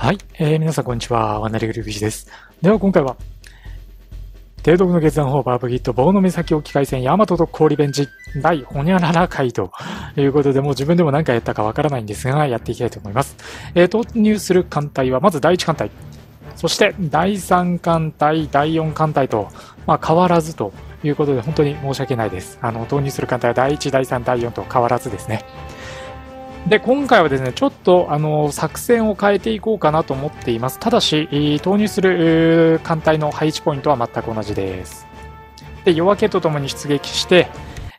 はい、皆さんこんにちは。ワンナリグルービジです。では今回は、帝独の決断砲バーブギット、棒の岬沖海戦、ヤマト特攻リベンジ、第ホニャララ回ということで、もう自分でも何回やったかわからないんですが、やっていきたいと思います。投入する艦隊は、まず第1艦隊、そして第3艦隊、第4艦隊と、まあ変わらずということで、本当に申し訳ないです。投入する艦隊は第1、第3、第4と変わらずですね。で今回はですねちょっと作戦を変えていこうかなと思っています。ただし投入する艦隊の配置ポイントは全く同じです。で夜明けとともに出撃して、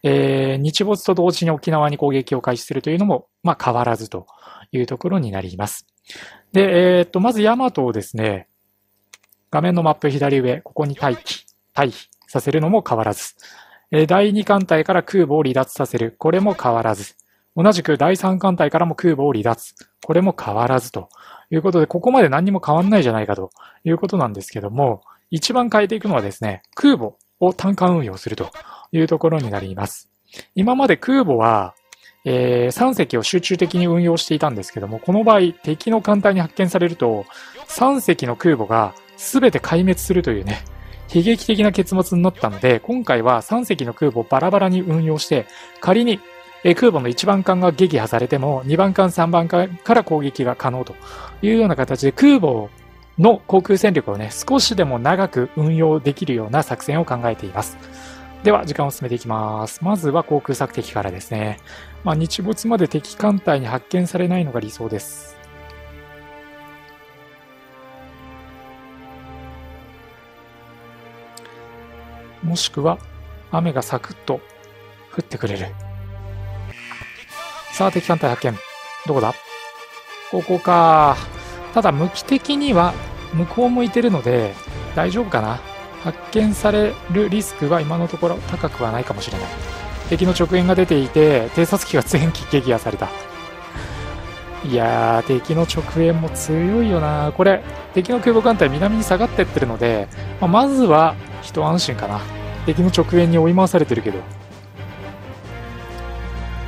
日没と同時に沖縄に攻撃を開始するというのも、まあ、変わらずというところになります。で、まずヤマトをですね画面のマップ左上ここに退避させるのも変わらず、第2艦隊から空母を離脱させるこれも変わらず、同じく第3艦隊からも空母を離脱。これも変わらずということで、ここまで何にも変わんないじゃないかということなんですけども、一番変えていくのはですね、空母を単艦運用するというところになります。今まで空母は、3隻を集中的に運用していたんですけども、この場合、敵の艦隊に発見されると、3隻の空母が全て壊滅するというね、悲劇的な結末になったので、今回は3隻の空母をバラバラに運用して、仮に空母の1番艦が撃破されても2番艦3番艦から攻撃が可能というような形で空母の航空戦力をね少しでも長く運用できるような作戦を考えています。では時間を進めていきます。まずは航空索敵からですね、まあ、日没まで敵艦隊に発見されないのが理想です。もしくは雨がサクッと降ってくれる。さあ敵艦隊発見。どこだ？ここか。ただ向き的には向こう向いてるので大丈夫かな。発見されるリスクは今のところ高くはないかもしれない。敵の直縁が出ていて偵察機が全機撃破された。いやー敵の直縁も強いよな。これ敵の空母艦隊南に下がってってるので、まずは一安心かな。敵の直縁に追い回されてるけど。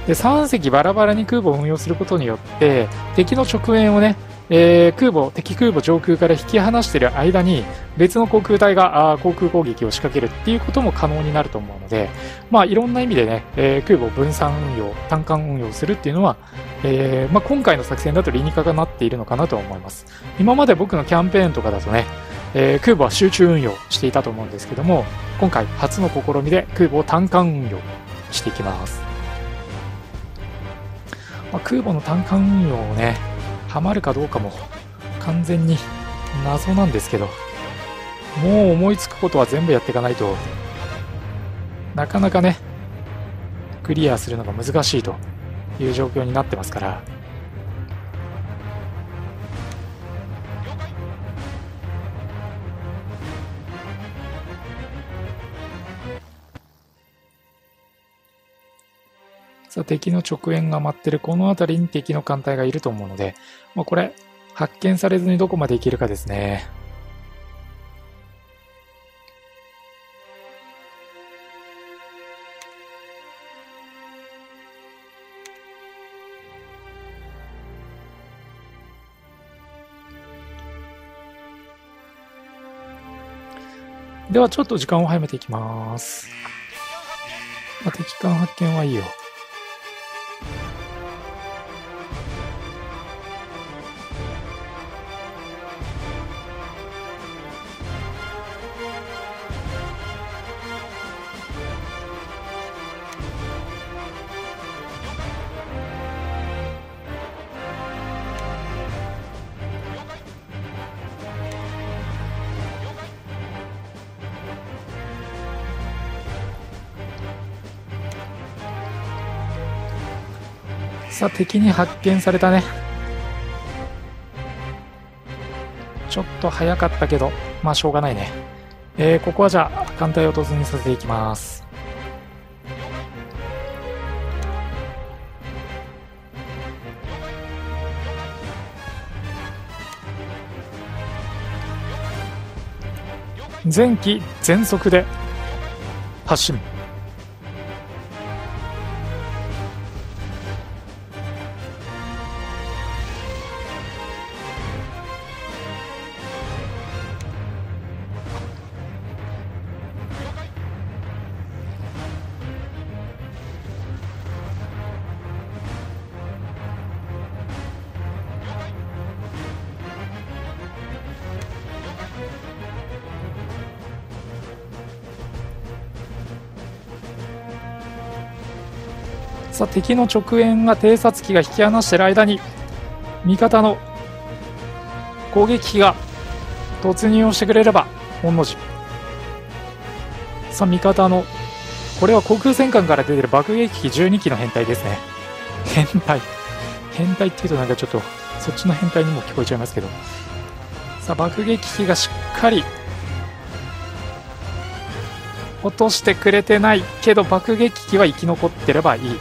で3隻バラバラに空母を運用することによって敵の直縁をね、敵空母上空から引き離している間に別の航空隊が航空攻撃を仕掛けるっていうことも可能になると思うので、まあ、いろんな意味でね、空母を分散運用単艦運用するっていうのは、今回の作戦だと理にかなっているのかなと思います。今まで僕のキャンペーンとかだとね、空母は集中運用していたと思うんですけども、今回初の試みで空母を単艦運用していきます。まあ、空母の単艦運用をねハマるかどうかも完全に謎なんですけど、もう思いつくことは全部やっていかないとなかなかねクリアするのが難しいという状況になってますから、さあ敵の直縁が待ってるこの辺りに敵の艦隊がいると思うので、まあ、これ発見されずにどこまで行けるかですね。ではちょっと時間を早めていきます。まあ、敵艦発見はいいよ。さあ敵に発見されたね。ちょっと早かったけどまあしょうがないね。ここはじゃあ艦隊を突入させていきます。全機全速で発進。さあ敵の直縁が偵察機が引き離している間に味方の攻撃機が突入をしてくれれば御の字。さあ味方のこれは航空戦艦から出てる爆撃機12機の編隊ですね。編隊っていうとなんかちょっとそっちの編隊にも聞こえちゃいますけど、さあ爆撃機がしっかり落としてくれてないけど爆撃機は生き残ってればいい。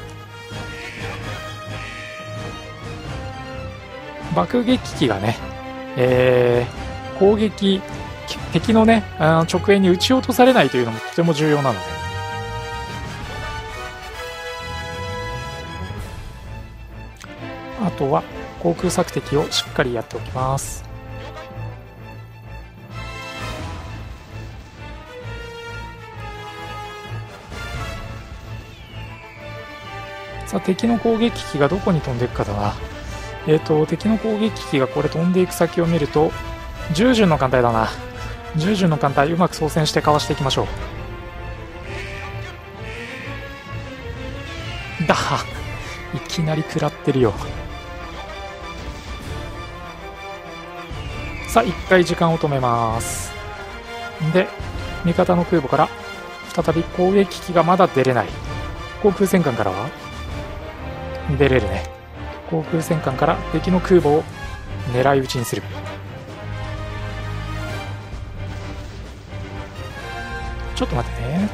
爆撃機がね、攻撃敵のね直縁に撃ち落とされないというのもとても重要なので、あとは航空索敵をしっかりやっておきます。さあ敵の攻撃機がどこに飛んでいくかだな。敵の攻撃機がこれ飛んでいく先を見ると従順の艦隊だな。従順の艦隊うまく操船してかわしていきましょう。だいきなり食らってるよ。さあ一回時間を止めます。で味方の空母から再び攻撃機がまだ出れない。航空戦艦からは出れるね。航空戦艦から敵の空母を狙い撃ちにする。ちょっと待ってね。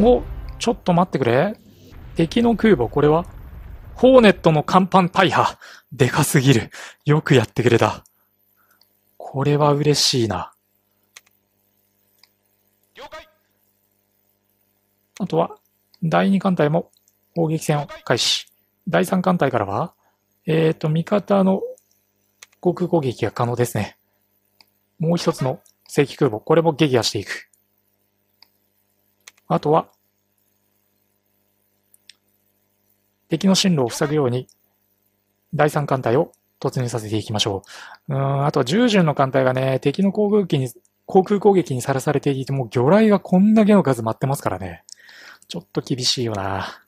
お、ちょっと待ってくれ。敵の空母、これはホーネットの甲板大破。でかすぎる。よくやってくれた。これは嬉しいな。了解。あとは、第2艦隊も砲撃戦を開始。第3艦隊からは、味方の航空攻撃が可能ですね。もう一つの正規空母、これも撃破していく。あとは、敵の進路を塞ぐように、第3艦隊を突入させていきましょう。あとは従順の艦隊がね、敵の航空攻撃にさらされていて、もう魚雷がこんだけの数待ってますからね。ちょっと厳しいよな。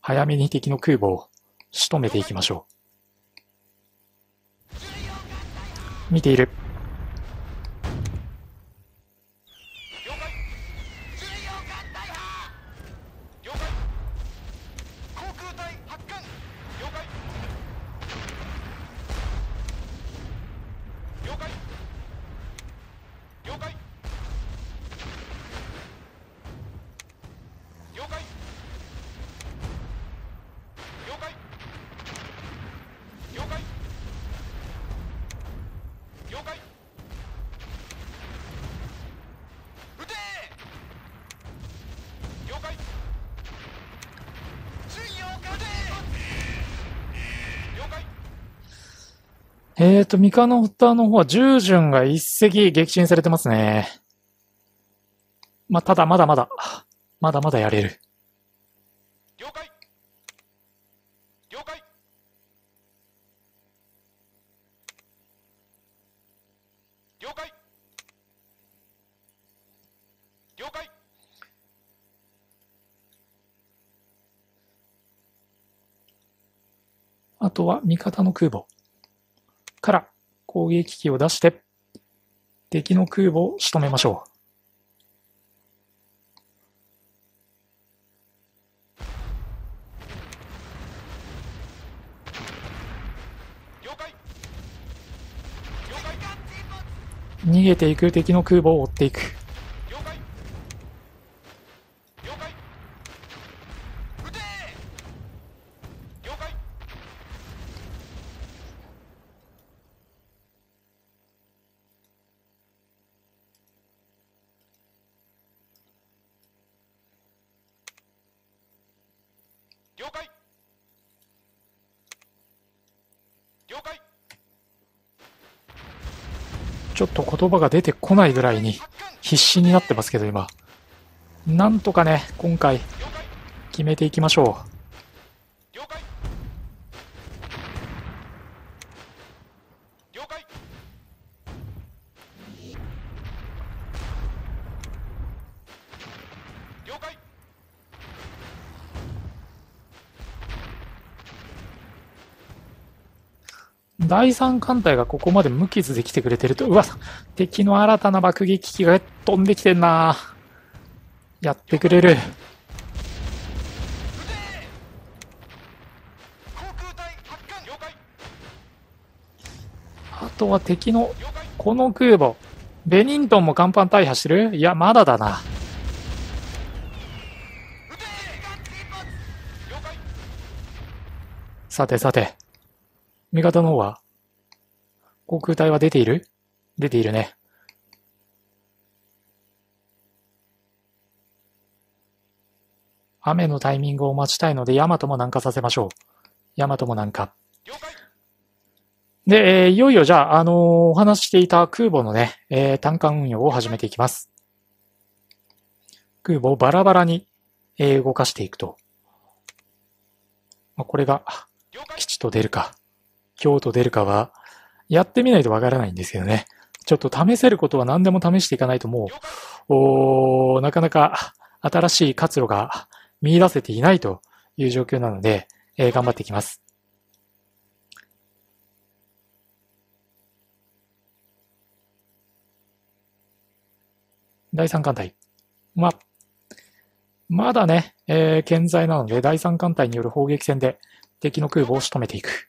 早めに敵の空母を仕留めていきましょう。見ている。三河の北の方は従順が一隻撃沈されてますね。まあ、ただまだやれる。了解。了解。了解。了解。あとは味方の空母から攻撃機を出して敵の空母を仕留めましょう。逃げていく敵の空母を追っていく。ちょっと言葉が出てこないぐらいに必死になってますけど、今なんとかね今回決めていきましょう。第三艦隊がここまで無傷で来てくれてると、うわ、敵の新たな爆撃機が飛んできてんな。やってくれる。あとは敵のこの空母ベニントンも甲板大破してる？いや、まだだな。さてさて、味方の方は航空隊は出ている？出ているね。雨のタイミングを待ちたいので、ヤマトも南下させましょう。ヤマトも南下。で、いよいよじゃあ、お話ししていた空母のね、単管運用を始めていきます。空母をバラバラに、動かしていくと。まあ、これが、基地と出るか、京と出るかは、やってみないとわからないんですけどね。ちょっと試せることは何でも試していかないともう、なかなか新しい活路が見出せていないという状況なので、頑張っていきます。第三艦隊。まだね、健在なので、第三艦隊による砲撃戦で敵の空母を仕留めていく。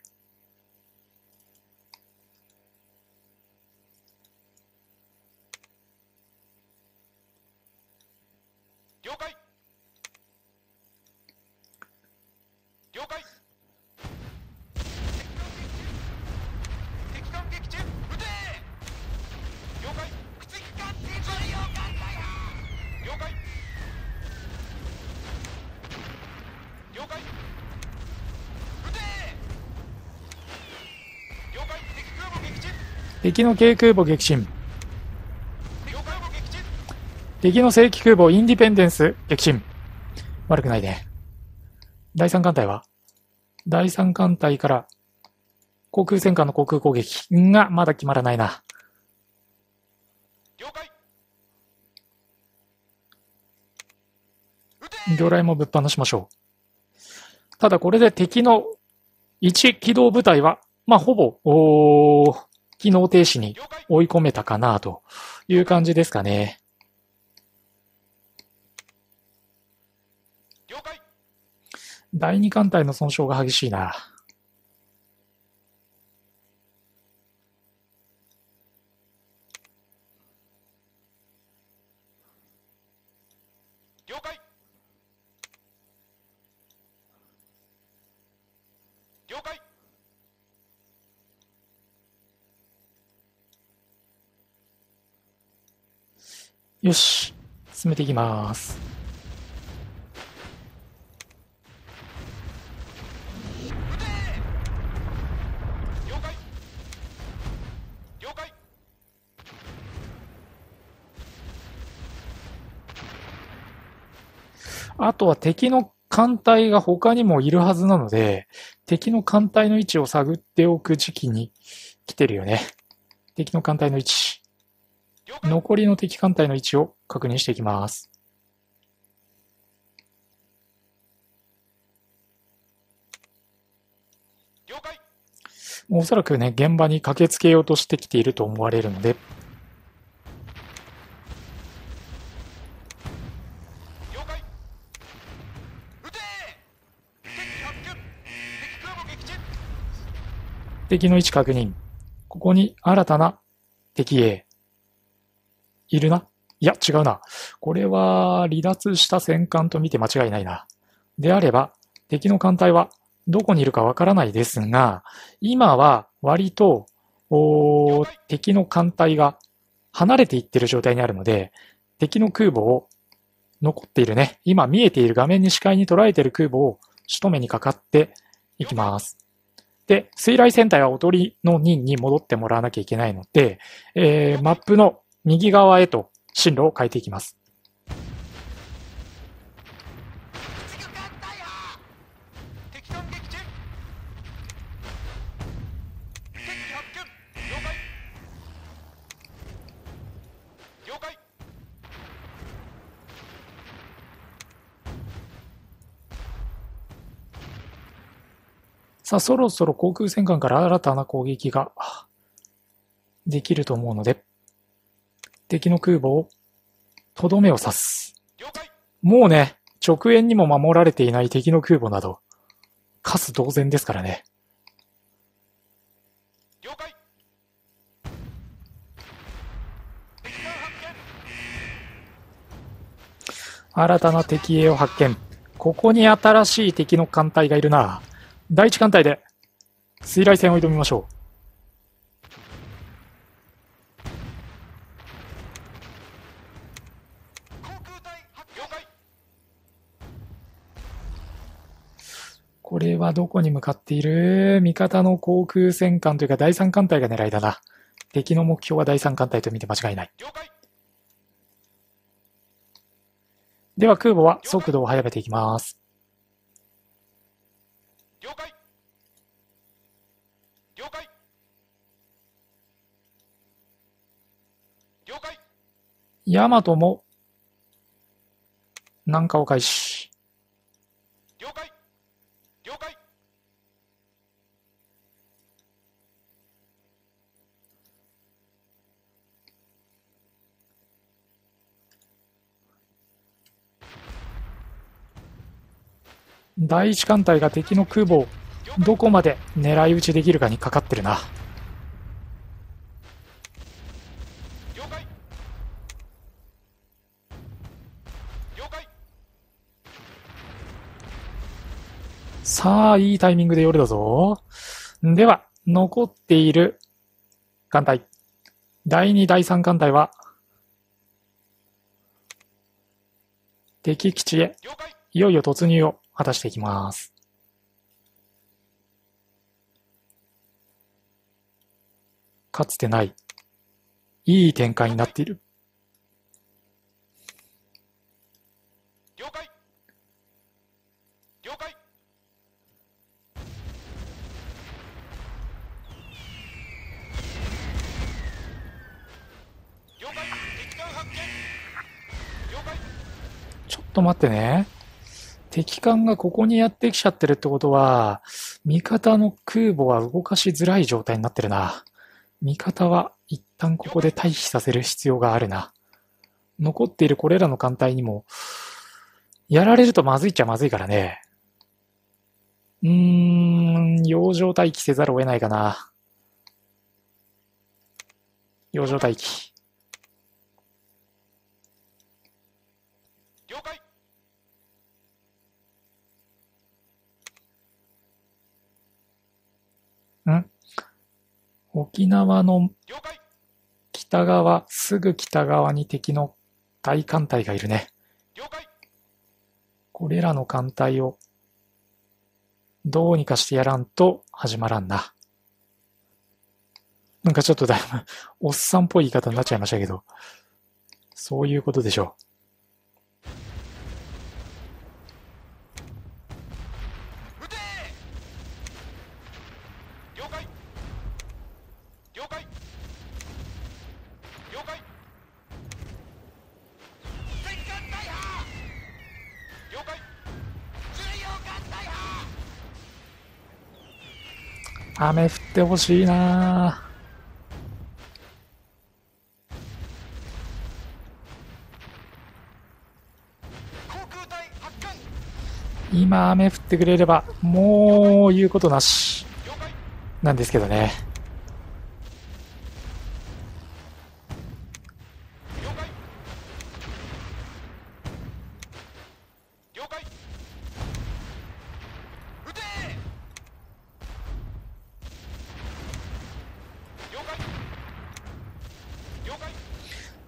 了解。了解。敵艦撃沈。撃て。了解。敵艦撃沈。了解。了解。撃て。了解。敵空母撃沈。敵の軽空母撃沈。敵の正規空母インディペンデンス撃沈。悪くないね。第三艦隊は第三艦隊から航空戦艦の航空攻撃がまだ決まらないな。了解。魚雷もぶっ放しましょう。ただこれで敵の1機動部隊は、まあ、ほぼ、機能停止に追い込めたかなという感じですかね。第二艦隊の損傷が激しいな。了解。了解。よし、進めていきます。あとは敵の艦隊が他にもいるはずなので、敵の艦隊の位置を探っておく時期に来てるよね。敵の艦隊の位置。残りの敵艦隊の位置を確認していきます。了解。おそらくね、現場に駆けつけようとしてきていると思われるので、敵の位置確認。ここに新たな敵兵。いるな？いや、違うな。これは離脱した戦艦と見て間違いないな。であれば、敵の艦隊はどこにいるかわからないですが、今は割と、敵の艦隊が離れていってる状態にあるので、敵の空母を残っているね。今見えている画面に視界に捉えている空母を仕留めにかかっていきます。で、水雷戦隊はおとりの任に戻ってもらわなきゃいけないので、マップの右側へと進路を変えていきます。さあ、そろそろ航空戦艦から新たな攻撃ができると思うので、敵の空母をとどめを刺す。もうね、直縁にも守られていない敵の空母など、かす同然ですからね。新たな敵兵を発見。ここに新しい敵の艦隊がいるな。第一艦隊で水雷戦を挑みましょう。これはどこに向かっている？味方の航空戦艦というか第3艦隊が狙いだな。敵の目標は第3艦隊と見て間違いない。では空母は速度を速めていきます。ヤマトも南下を開始。第一艦隊が敵の空母をどこまで狙い撃ちできるかにかかってるな。さあ、いいタイミングで夜だぞ。では、残っている艦隊。第2、第3艦隊は、敵基地へ、いよいよ突入を果たしていきます。かつてない、いい展開になっている。ちょっと待ってね。敵艦がここにやってきちゃってるってことは、味方の空母は動かしづらい状態になってるな。味方は一旦ここで退避させる必要があるな。残っているこれらの艦隊にも、やられるとまずいっちゃまずいからね。洋上待機せざるを得ないかな。洋上待機。沖縄の北側、すぐ北側に敵の大艦隊がいるね。これらの艦隊をどうにかしてやらんと始まらんな。なんかちょっとだいぶおっさんっぽい言い方になっちゃいましたけど、そういうことでしょう。雨降ってほしいな。今雨降ってくれればもう言うことなしなんですけどね。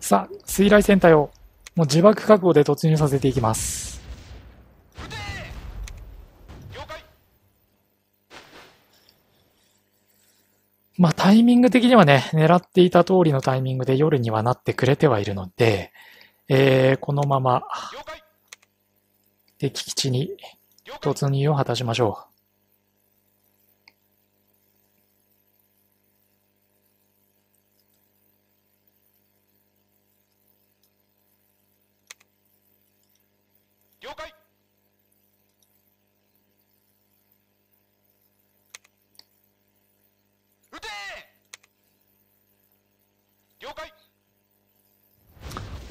さあ、水雷戦隊をもう自爆覚悟で突入させていきます。まあタイミング的にはね、狙っていた通りのタイミングで夜にはなってくれてはいるので、このまま敵基地に突入を果たしましょう。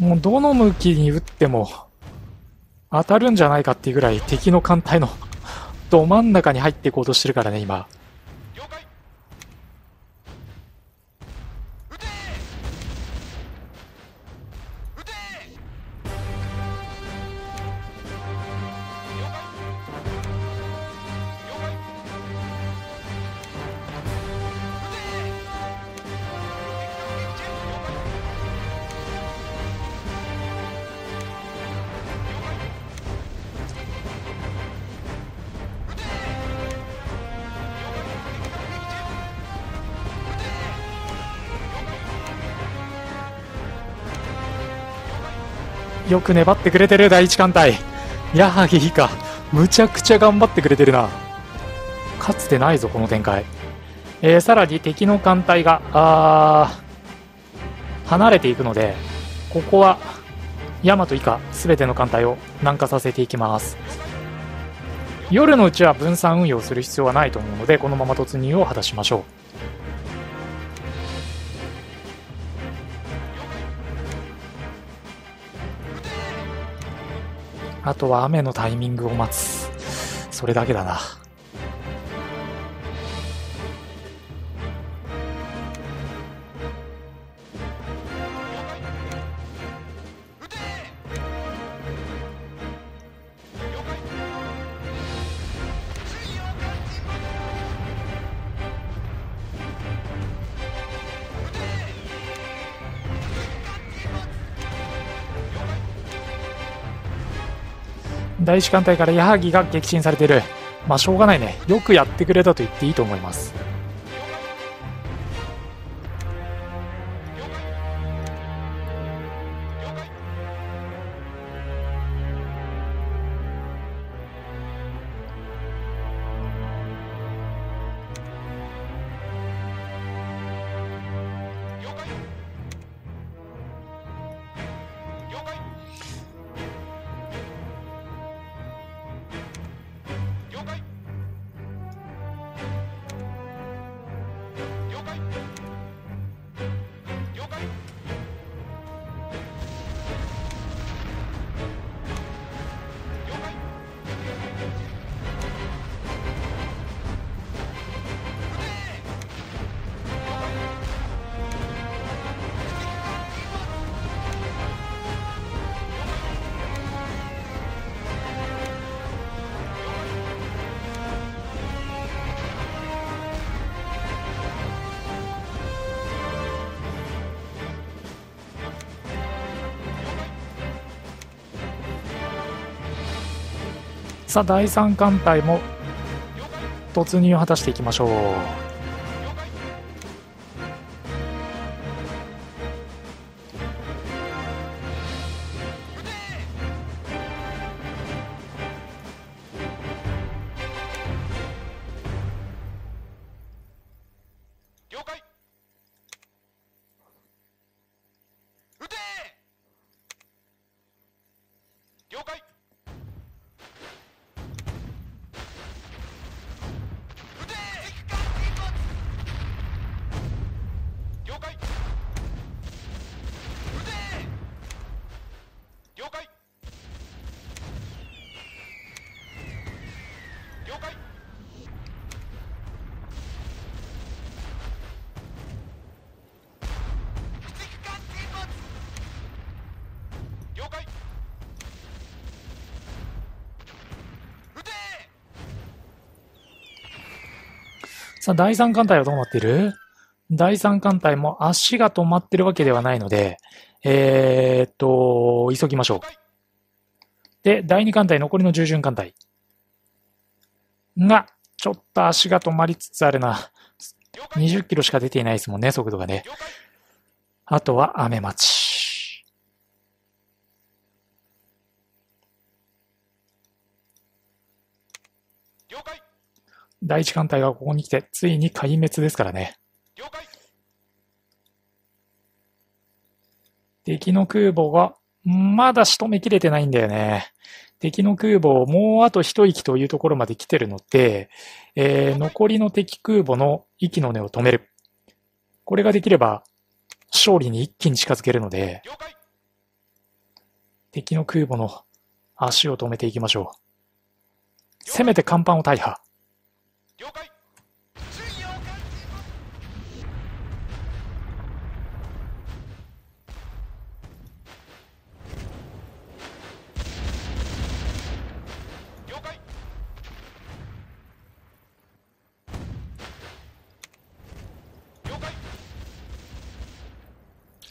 もうどの向きに打っても当たるんじゃないかっていうぐらい敵の艦隊のど真ん中に入っていこうとしてるからね今。よく粘ってくれてる第一艦隊。矢作以下むちゃくちゃ頑張ってくれてるな。かつてないぞこの展開。さらに敵の艦隊が離れていくので、ここは大和以下全ての艦隊を南下させていきます。夜のうちは分散運用する必要はないと思うので、このまま突入を果たしましょう。あとは雨のタイミングを待つ。それだけだな。第一艦隊から矢作が撃沈されている。まあしょうがないね。よくやってくれたと言っていいと思います。さあ第3艦隊も突入を果たしていきましょう。了解。撃て。了解。さあ、第3艦隊はどうなっている？第3艦隊も足が止まってるわけではないので、急ぎましょう。で、第2艦隊、残りの従順艦隊が、ちょっと足が止まりつつあるな。20キロしか出ていないですもんね、速度がね。あとは、雨待ち。第一艦隊がここに来てついに壊滅ですからね。敵の空母がまだ仕留めきれてないんだよね。敵の空母をもうあと一息というところまで来てるので、残りの敵空母の息の根を止める。これができれば勝利に一気に近づけるので、敵の空母の足を止めていきましょう。せめて甲板を大破。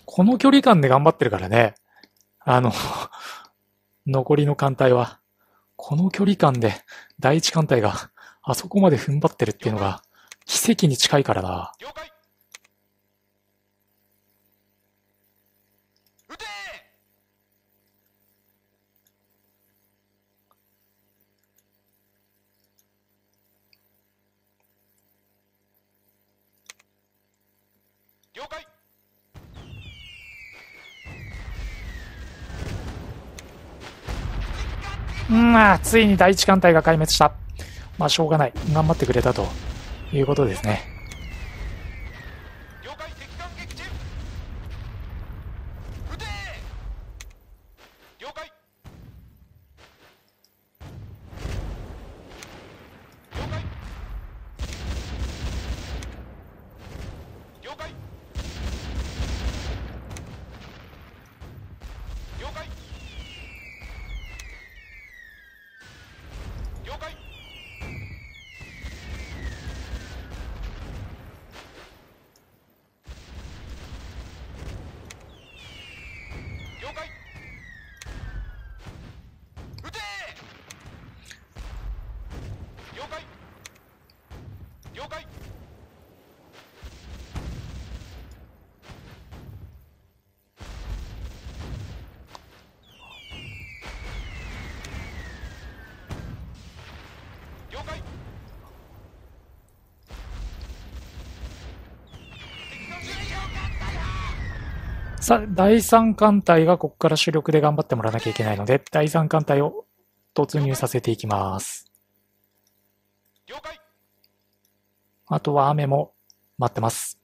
この距離感で頑張ってるからね。残りの艦隊は、この距離感で第一艦隊があそこまで踏ん張ってるっていうのが奇跡に近いからな。了解。ついに第一艦隊が壊滅した。まあ、しょうがない。頑張ってくれたということですね。さあ、第3艦隊がここから主力で頑張ってもらわなきゃいけないので、第3艦隊を突入させていきます。あとは雨も待ってます。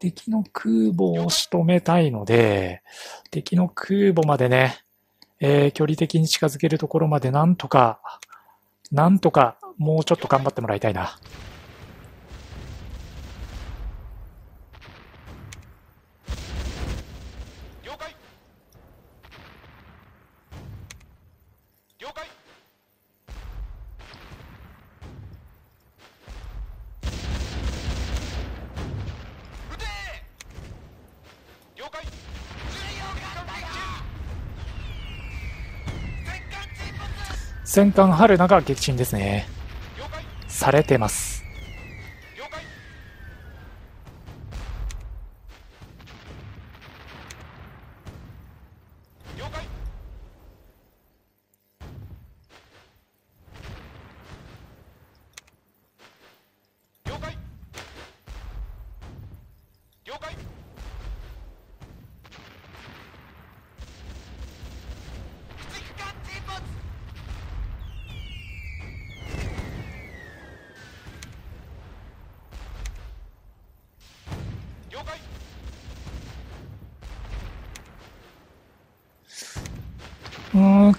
敵の空母を仕留めたいので、敵の空母までね、距離的に近づけるところまでなんとか、もうちょっと頑張ってもらいたいな。戦艦ハルナが撃沈ですね。されてます。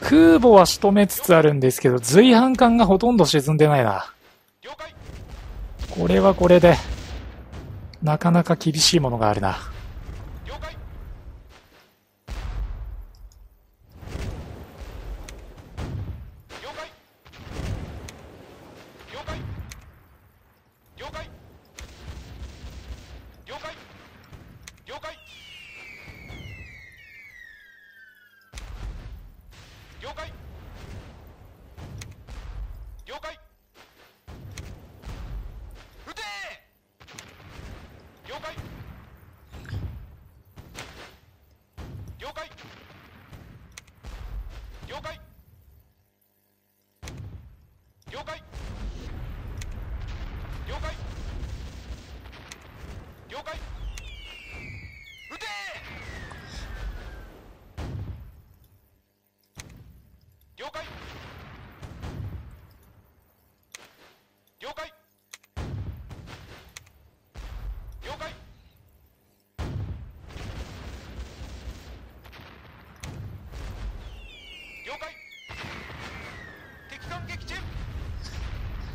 空母は仕留めつつあるんですけど、随伴艦がほとんど沈んでないな。これはこれでなかなか厳しいものがあるな。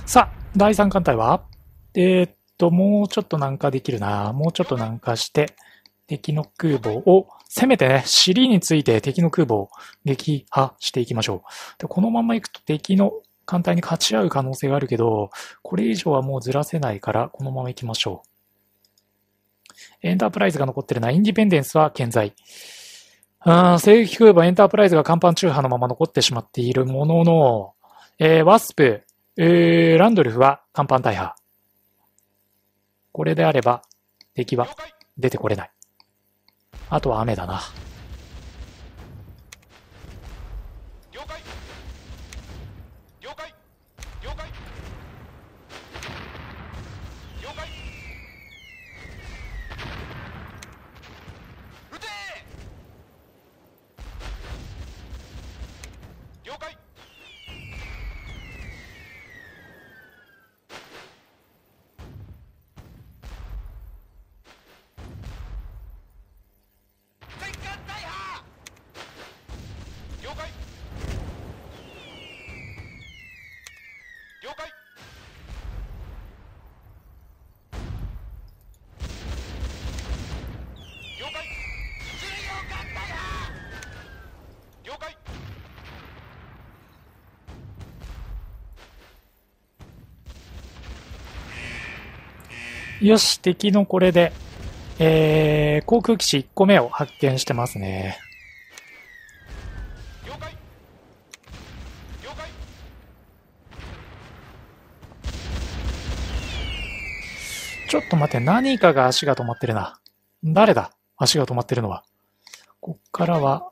さあ、第3艦隊はもうちょっと南下できるな。もうちょっと南下して、敵の空母を、せめてね、尻について敵の空母を撃破していきましょう。で、このまま行くと敵の艦隊に勝ち合う可能性があるけど、これ以上はもうずらせないから、このまま行きましょう。エンタープライズが残ってるな。インディペンデンスは健在。正規空母エンタープライズが甲板中波のまま残ってしまっているものの、ワスプ、ランドルフは甲板大破。これであれば、敵は出てこれない。あとは雨だな。了解。了解。了解。了解。撃て。了解。よし、敵のこれで、航空基地1個目を発見してますね。了解。了解。ちょっと待って、何かが足が止まってるな。誰だ？足が止まってるのは。こっからは、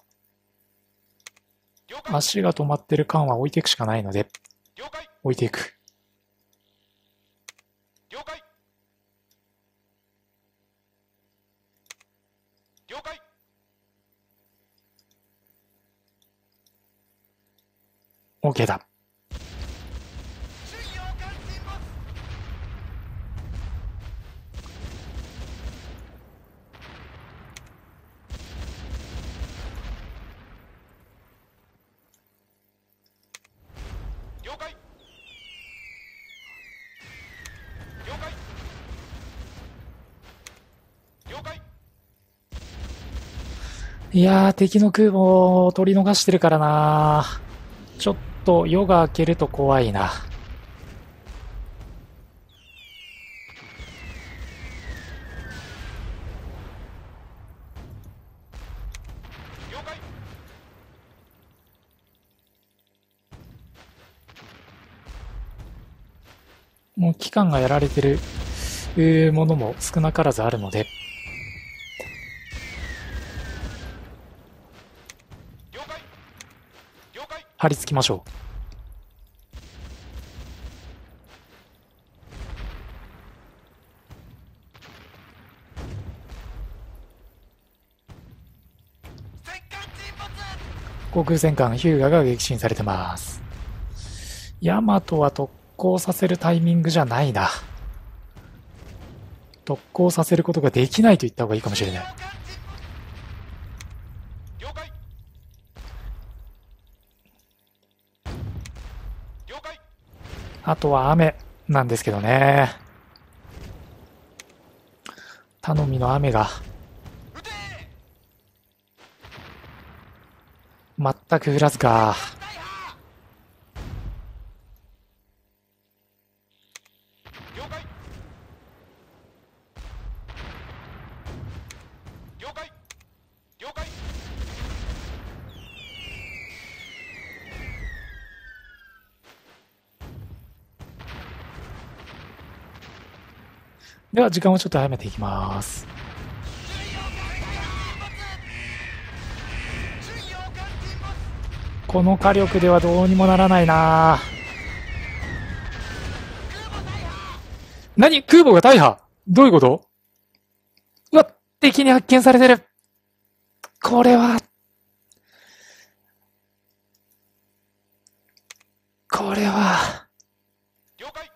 足が止まってる間は置いていくしかないので、置いていく。了解。了解。OK だ。了解。了解。了解。いやー、敵の空母を取り逃してるからな。ちょっと夜が明けると怖いな。了解。もう期間がやられてるものも少なからずあるので。張り付きましょう。航空戦艦ヒューガが撃沈されてます。ヤマトは特攻させるタイミングじゃないな。特攻させることができないと言った方がいいかもしれない。あとは雨なんですけどね。頼みの雨が全く降らずか。了解。了解。了解。では時間をちょっと早めていきます。この火力ではどうにもならないな。何？空母が大破？どういうこと？うわ、敵に発見されてる。これは。これは。了解。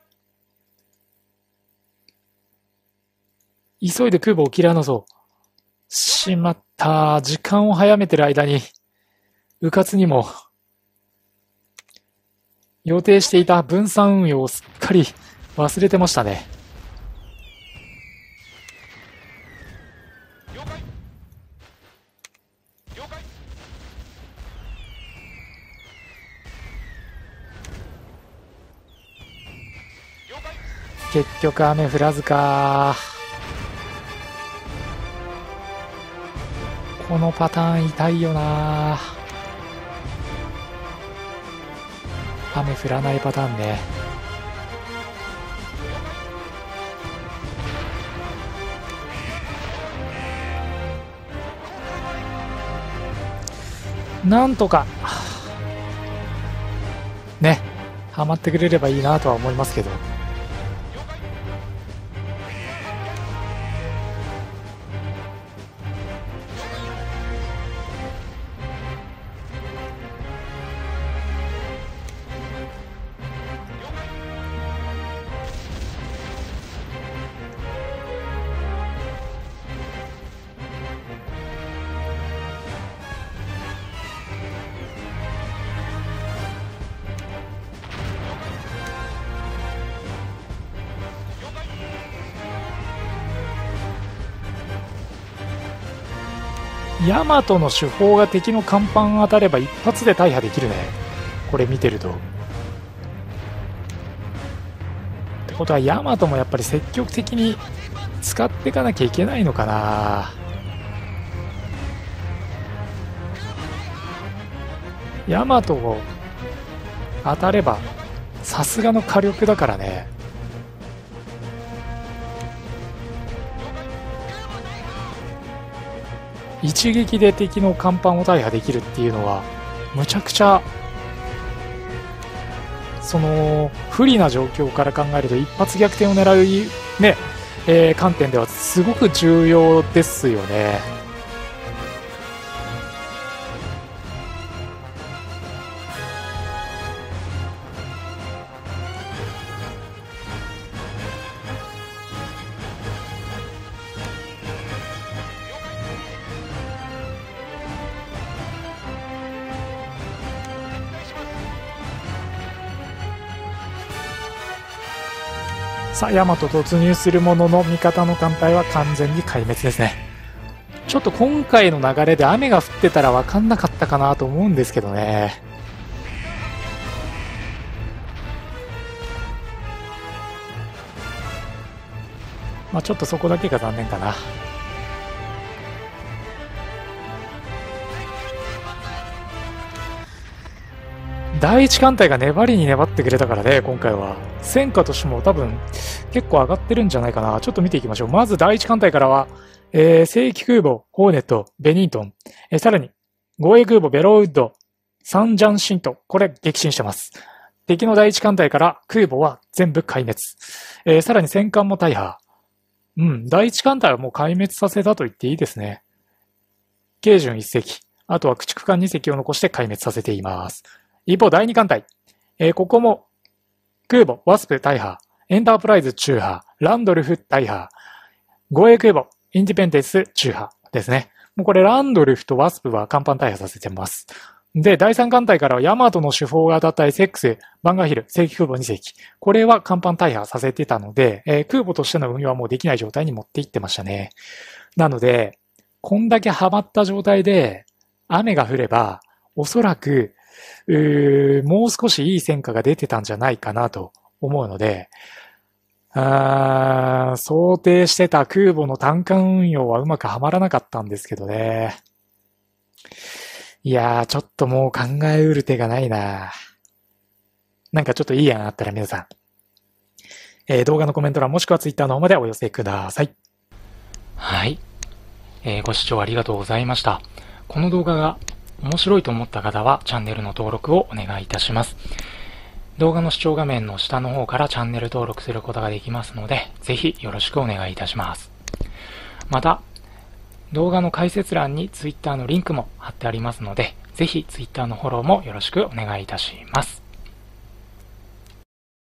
急いで空母を切り離そう。しまった。時間を早めてる間に、迂闊にも、予定していた分散運用をすっかり忘れてましたね。結局雨降らずか。このパターン痛いよな。雨降らないパターンね。なんとかね、ハマってくれればいいなとは思いますけど。ヤマトの手法が敵の甲板当たれば一発で大破できるね、これ見てると。ってことはヤマトもやっぱり積極的に使っていかなきゃいけないのかな。ヤマトを当たればさすがの火力だからね。一撃で敵の甲板を大破できるっていうのはむちゃくちゃその不利な状況から考えると一発逆転を狙うね、観点ではすごく重要ですよね。さあヤマト突入するものの味方の艦隊は完全に壊滅ですね。ちょっと今回の流れで雨が降ってたら分かんなかったかなと思うんですけどね。まあちょっとそこだけが残念かな。第一艦隊が粘りに粘ってくれたからね、今回は。戦果としても多分結構上がってるんじゃないかな。ちょっと見ていきましょう。まず第一艦隊からは、正規空母ホーネット、ベニントン、さらに護衛空母ベロウッド、サンジャンシント、これ撃沈してます。敵の第一艦隊から空母は全部壊滅。さらに戦艦も大破。うん、第一艦隊はもう壊滅させたと言っていいですね。慶順1隻、あとは駆逐艦2隻を残して壊滅させています。一方、第2艦隊。ここも、空母、ワスプ大破、エンタープライズ中破、ランドルフ大破、護衛空母、インディペンデンス中破ですね。もうこれ、ランドルフとワスプは甲板大破させてます。で、第3艦隊からは、ヤマトの主砲が当たった SX、バンガーヒル、正規空母2隻。これは甲板大破させてたので、空母としての運用はもうできない状態に持っていってましたね。なので、こんだけハマった状態で、雨が降れば、おそらく、もう少しいい戦果が出てたんじゃないかなと思うので、想定してた空母の単艦運用はうまくはまらなかったんですけどね。いやー、ちょっともう考えうる手がないな。なんかちょっといい案あったら皆さん、動画のコメント欄もしくはツイッターの方までお寄せください。はい、ご視聴ありがとうございました。この動画が面白いと思った方はチャンネルの登録をお願いいたします。動画の視聴画面の下の方からチャンネル登録することができますので、ぜひよろしくお願いいたします。また、動画の解説欄に Twitter のリンクも貼ってありますので、ぜひ Twitter のフォローもよろしくお願いいたします。